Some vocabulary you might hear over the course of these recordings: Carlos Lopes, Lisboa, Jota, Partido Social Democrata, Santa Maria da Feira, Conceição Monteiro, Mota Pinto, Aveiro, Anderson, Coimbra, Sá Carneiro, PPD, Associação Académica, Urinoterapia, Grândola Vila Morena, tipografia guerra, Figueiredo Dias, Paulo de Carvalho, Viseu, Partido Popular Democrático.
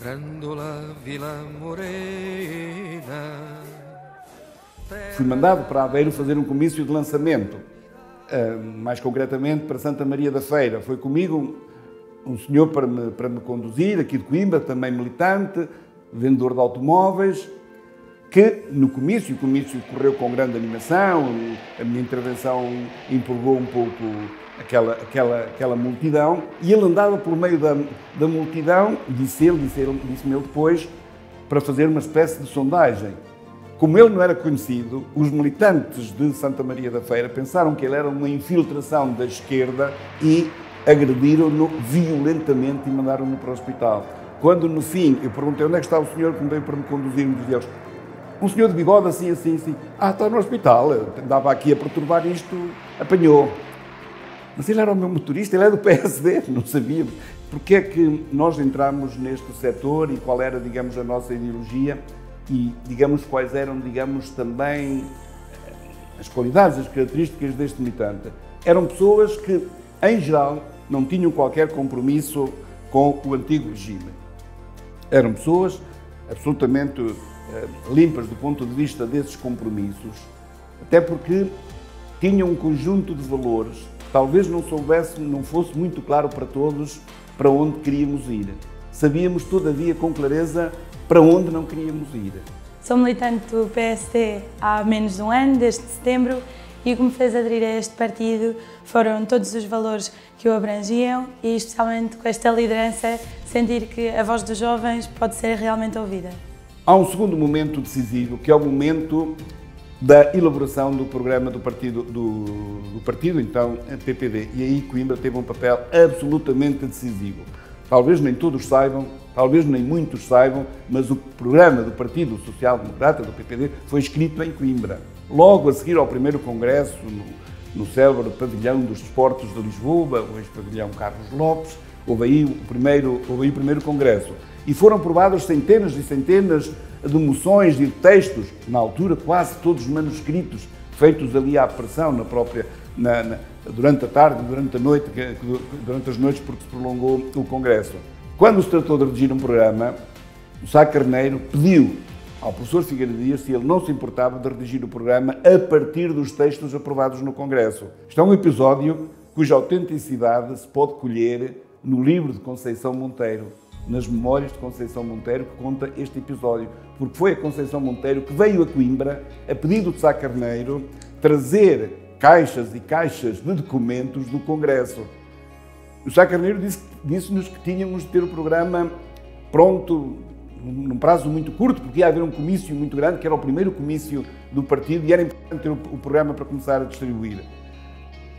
Grândola Vila Morena. Fui mandado para Aveiro fazer um comício de lançamento, mais concretamente para Santa Maria da Feira. Foi comigo um senhor para me conduzir, aqui de Coimbra, também militante, vendedor de automóveis, que no comício, o comício correu com grande animação, a minha intervenção empolgou um pouco aquela multidão, e ele andava por meio da multidão, disse-me ele depois, para fazer uma espécie de sondagem. Como ele não era conhecido, os militantes de Santa Maria da Feira pensaram que ele era uma infiltração da esquerda e agrediram-no violentamente e mandaram-no para o hospital. Quando, no fim, eu perguntei onde é que está o senhor que me veio para me conduzir, me dizia um senhor de bigode, assim, assim, assim. Ah, está no hospital. Eu andava aqui a perturbar isto, apanhou. Mas ele era o meu motorista, ele é do PSD, não sabia. Porque é que nós entramos neste setor e qual era, digamos, a nossa ideologia e, digamos, quais eram, digamos, também as qualidades, as características deste militante. Eram pessoas que, em geral, não tinham qualquer compromisso com o antigo regime. Eram pessoas absolutamente limpas do ponto de vista desses compromissos, até porque tinham um conjunto de valores, talvez não fosse muito claro para todos para onde queríamos ir. Sabíamos, todavia, com clareza para onde não queríamos ir. Sou militante do PSD há menos de um ano, desde setembro, e o que me fez aderir a este partido foram todos os valores que o abrangiam e, especialmente com esta liderança, sentir que a voz dos jovens pode ser realmente ouvida. Há um segundo momento decisivo, que é o momento da elaboração do programa do partido, então, PPD. E aí Coimbra teve um papel absolutamente decisivo. Talvez nem todos saibam, talvez nem muitos saibam, mas o programa do Partido Social Democrata, do PPD, foi escrito em Coimbra. Logo a seguir ao primeiro congresso, no célebre pavilhão dos desportos de Lisboa, o ex-pavilhão Carlos Lopes, houve aí o primeiro congresso. E foram aprovadas centenas e centenas de moções e de textos, na altura quase todos manuscritos, feitos ali à pressão, durante a tarde, durante a noite, durante as noites, porque se prolongou o congresso. Quando se tratou de redigir um programa, o Sá Carneiro pediu ao professor Figueiredo Dias se ele não se importava de redigir o programa a partir dos textos aprovados no congresso. Isto é um episódio cuja autenticidade se pode colher no livro de Conceição Monteiro, nas memórias de Conceição Monteiro, que conta este episódio, porque foi a Conceição Monteiro que veio a Coimbra, a pedido de Sá Carneiro, trazer caixas e caixas de documentos do Congresso. O Sá Carneiro disse-nos que tínhamos de ter o programa pronto num prazo muito curto, porque ia haver um comício muito grande, que era o primeiro comício do partido, e era importante ter o programa para começar a distribuir.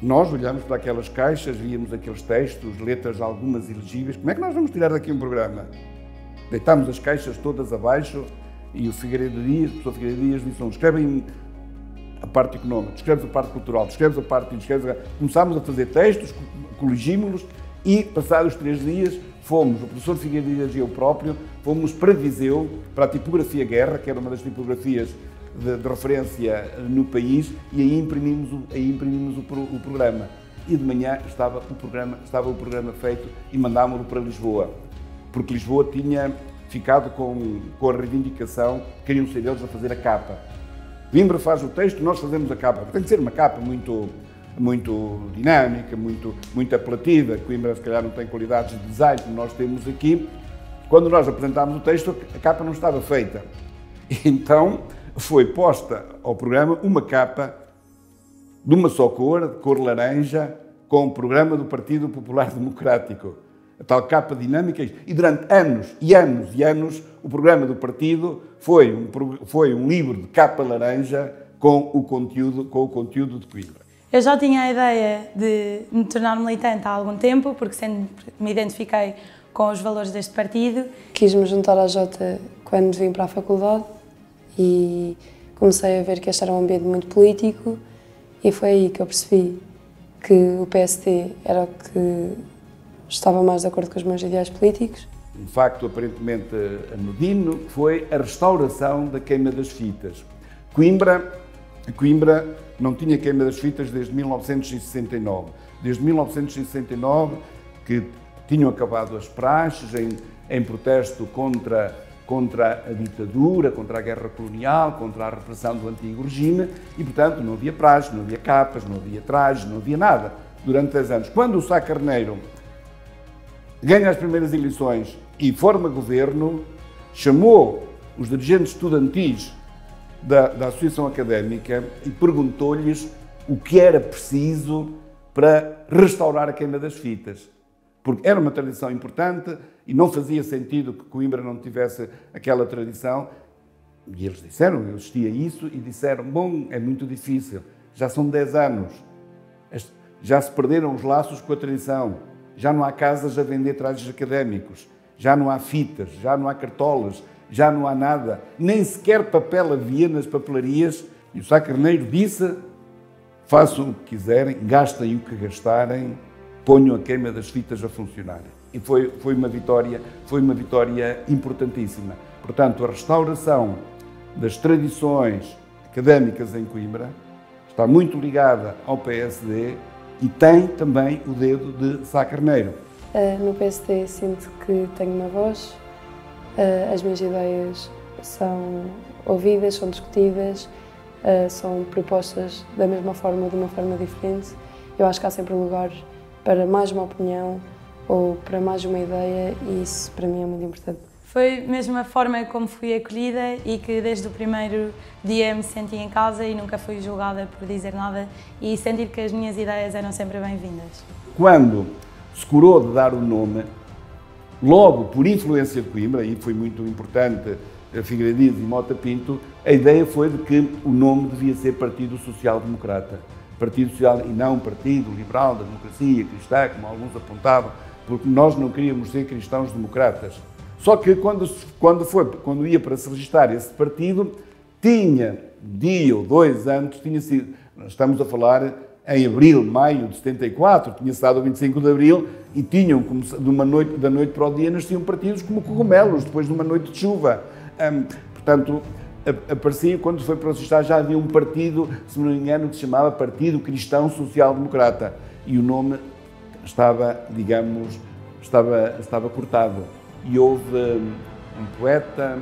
Nós olhámos para aquelas caixas, víamos aqueles textos, letras algumas ilegíveis. Como é que nós vamos tirar daqui um programa? Deitámos as caixas todas abaixo e o professor Figueiredo Dias disse: escrevem a parte económica, descreves a parte cultural, descreves a parte... Começámos a fazer textos, coligimos-los e, passados 3 dias, fomos, o professor Figueiredo Dias e eu próprio, fomos para Viseu, para a tipografia Guerra, que era uma das tipografias de referência no país, e aí imprimimos o programa. E de manhã estava o programa feito e mandámo-lo para Lisboa, porque Lisboa tinha ficado com a reivindicação, queriam ser eles a fazer a capa. Coimbra faz o texto, nós fazemos a capa. Tem que ser uma capa muito dinâmica, muito apelativa. Coimbra, se calhar, não tem qualidades de design como nós temos aqui. Quando nós apresentámos o texto, a capa não estava feita. Então, foi posta ao programa uma capa de uma só cor, de cor laranja, com o programa do Partido Popular Democrático. A tal capa dinâmica. E durante anos e anos e anos, o programa do partido foi um livro de capa laranja com o conteúdo de Coimbra. Eu já tinha a ideia de me tornar militante há algum tempo, porque sempre me identifiquei com os valores deste partido. Quis-me juntar à Jota quando vim para a faculdade e comecei a ver que este era um ambiente muito político, e foi aí que eu percebi que o PSD era o que estava mais de acordo com os meus ideais políticos. Um facto aparentemente anodino foi a restauração da queima das fitas. Coimbra não tinha queima das fitas desde 1969. Desde 1969 que tinham acabado as praxes em protesto contra a ditadura, contra a guerra colonial, contra a repressão do antigo regime e, portanto, não havia praxes, não havia capas, não havia trajes, não havia nada durante 10 anos. Quando o Sá Carneiro ganha as primeiras eleições e forma governo, chamou os dirigentes estudantis da Associação Académica e perguntou-lhes o que era preciso para restaurar a queima das fitas. Porque era uma tradição importante e não fazia sentido que Coimbra não tivesse aquela tradição. E eles disseram, existia isso, e disseram, bom, é muito difícil, já são 10 anos, já se perderam os laços com a tradição, já não há casas a vender trajes académicos, já não há fitas, já não há cartolas, já não há nada, nem sequer papel havia nas papelarias. E o Sá Carneiro disse, façam o que quiserem, gastem o que gastarem, ponham a queima das fitas a funcionar. E foi uma vitória importantíssima. Portanto, a restauração das tradições académicas em Coimbra está muito ligada ao PSD e tem também o dedo de Sá Carneiro. No PSD sinto que tenho uma voz, as minhas ideias são ouvidas, são discutidas, são propostas da mesma forma ou de uma forma diferente. Eu acho que há sempre lugar para mais uma opinião ou para mais uma ideia e isso para mim é muito importante. Foi mesmo a forma como fui acolhida e que desde o primeiro dia me senti em casa e nunca fui julgada por dizer nada e sentir que as minhas ideias eram sempre bem-vindas. Quando se curou de dar o nome, logo por influência de Coimbra, e foi muito importante a Figueiredo Dias e Mota Pinto, a ideia foi de que o nome devia ser Partido Social Democrata. Partido Social e não Partido Liberal da Democracia Cristã, como alguns apontavam, porque nós não queríamos ser cristãos democratas. Só que quando ia para se registar esse partido, tinha, dia ou dois antes, tinha sido, estamos a falar em abril, maio de 74, tinha estado o 25 de abril, e tinham, da noite para o dia, nasciam partidos como cogumelos, depois de uma noite de chuva. Portanto, aparecia, quando foi para o registrar, já havia um partido, se não me engano, que se chamava Partido Cristão Social Democrata, e o nome estava, digamos, estava cortado. E houve um poeta,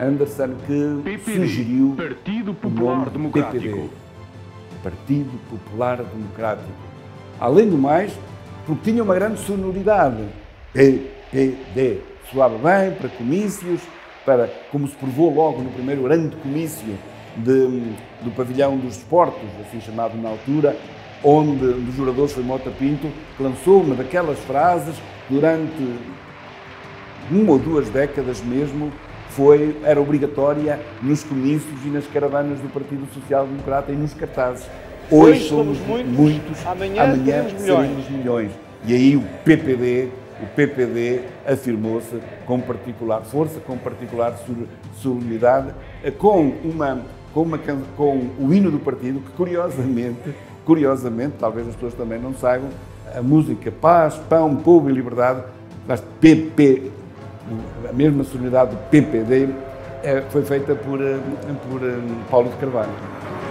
Anderson, que PPD, sugeriu Partido Popular o nome Democrático. PPD, Partido Popular Democrático. Além do mais, porque tinha uma grande sonoridade. PPD. Soava bem para comícios, como se provou logo no primeiro grande comício do Pavilhão dos Desportos, assim chamado na altura, onde um dos juradores foi Mota Pinto, que lançou uma daquelas frases durante uma ou duas décadas mesmo, era obrigatória nos comícios e nas caravanas do Partido Social Democrata e nos cartazes. Hoje somos muitos, amanhã seremos milhões. E aí o PPD afirmou-se com particular força, com particular solenidade, com o hino do partido, que curiosamente, talvez as pessoas também não saibam, a música Paz, Pão, Povo e Liberdade, mas a mesma sonoridade do PPD, foi feita por Paulo de Carvalho.